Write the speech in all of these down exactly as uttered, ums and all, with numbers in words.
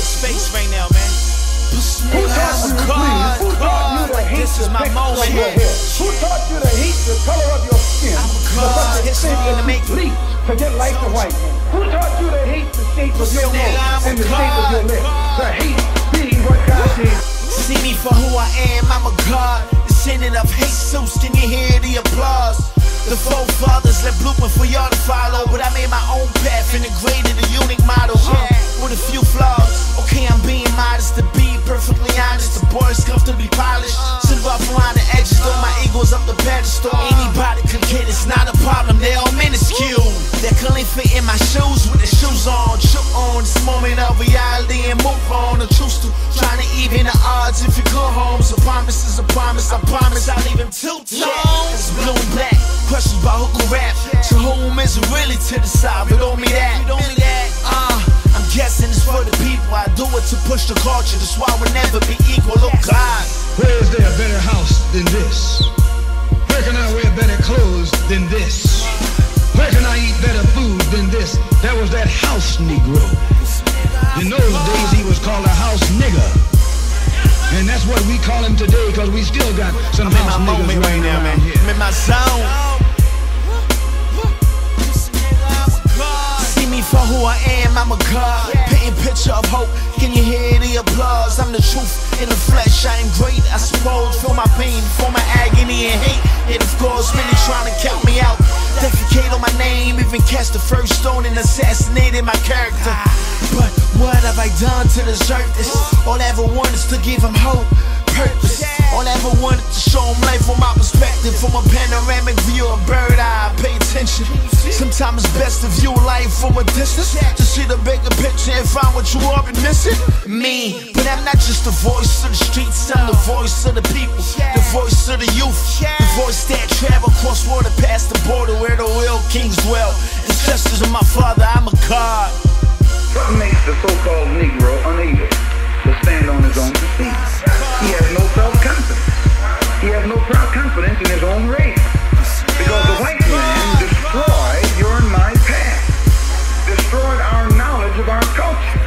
good space right now, man. Who taught you to bleed? Who taught you to hate the color of your hair? Who taught you to hate the color of your skin? Because it's hard to make bleed. Forget like the white man. Who taught you to hate the shape of your nose and the shape of your lips? To hate being what God is. See me for who I am, I'm a god. Descendant of Jesus, can you hear the applause? The forefathers left blueprint for y'all to follow, but I made my own path and degraded the unique model, huh? With a few flaws. Okay, I'm being modest, to be perfectly honest. The board is comfortably polished, silver up around the edges, though my ego's up the pedestal. Anybody can get it's not a problem, they're all minuscule. They couldn't fit in my shoes with the shoes on. Shoot on this moment of reality and move on. The truth to trying to even the odds if you go home. So promise is a promise, I promise I'll leave him too long. It's blue and black. Questions about who can rap, to whom is really to the side, but don't me that, uh, I'm guessing it's for the people, I do it to push the culture, that's why we'll never be equal, oh God. Where is there a better house than this? Where can I wear better clothes than this? Where can I eat better food than this? That was that house Negro. In those days he was called a house nigger. And that's what we call him today, cause we still got some I'm house in my niggas moment right now, man. Here. I'm in my zone. See me for who I am, I'm a god. Painting picture of hope, can you hear the applause? I'm the truth in the flesh, I am great, I suppose. For my pain, for my agony and hate. And of course, really trying to count me out. Defecate on my name, even cast the first stone and assassinated my character. But what have I done to deserve this? All I ever wanted is to give him hope, purpose. All I ever wanted to show him life from my perspective. From a panoramic view, a bird eye, pay attention. Sometimes it's best to view life from a distance, to see the bigger picture and find what you all been missing. Me, but I'm not just the voice of the streets, I'm the voice of the people, the voice of the youth, the voice that travel across water past the border where the real kings dwell. Ancestors of my father, I'm a god. What makes the so-called Negro unable to stand on his own two feet? He has no self-confidence. He has no self-confidence in his own race. Because the white man destroyed your and my past, destroyed our knowledge of our culture.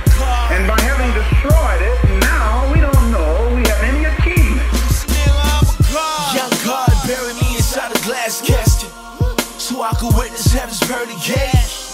And by having destroyed it, now we don't know we have any achievement. Young God buried me inside a glass casket, so I could witness heaven's pearly gates.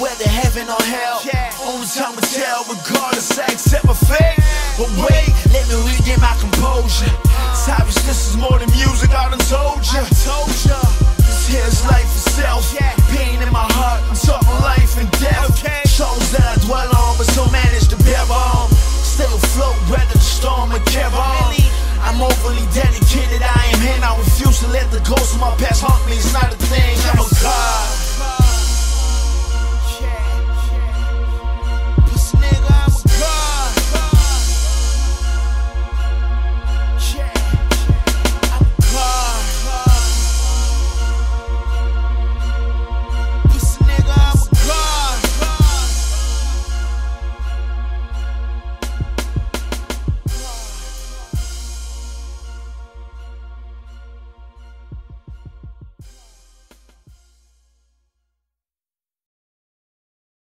Whether heaven or hell, only time will tell. Regardless, I accept my fate. But wait, let me regain my composure. It's obvious this is more than music, I done told ya. This here's life itself. Pain in my heart, I'm talking life and death. Shows that I dwell on, but so managed to bear on. Still afloat, weather the storm and carry on. I'm overly dedicated, I am him. I refuse to let the ghost of my past